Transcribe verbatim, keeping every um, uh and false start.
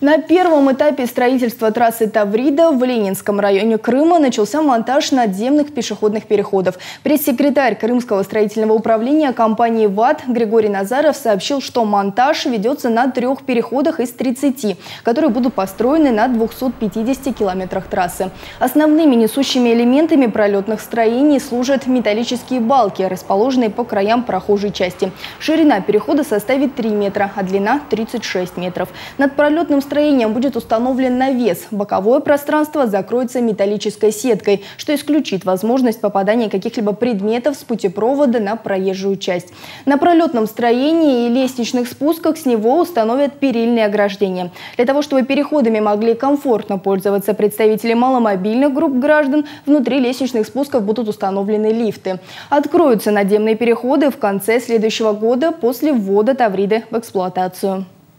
На первом этапе строительства трассы Таврида в Ленинском районе Крыма начался монтаж надземных пешеходных переходов. Пресс-секретарь Крымского строительного управления компании ВАД Григорий Назаров сообщил, что монтаж ведется на трех переходах из тридцати, которые будут построены на двухстах пятидесяти километрах трассы. Основными несущими элементами пролетных строений служат металлические балки, расположенные по краям прохожей части. Ширина перехода составит три метра, а длина – тридцать шесть метров. Над пролетным строением будет установлен навес. Боковое пространство закроется металлической сеткой, что исключит возможность попадания каких-либо предметов с путепровода на проезжую часть. На пролетном строении и лестничных спусках с него установят перильные ограждения. Для того, чтобы переходами могли комфортно пользоваться представители маломобильных групп граждан, внутри лестничных спусков будут установлены лифты. Откроются надземные переходы в конце следующего года после ввода Тавриды в эксплуатацию.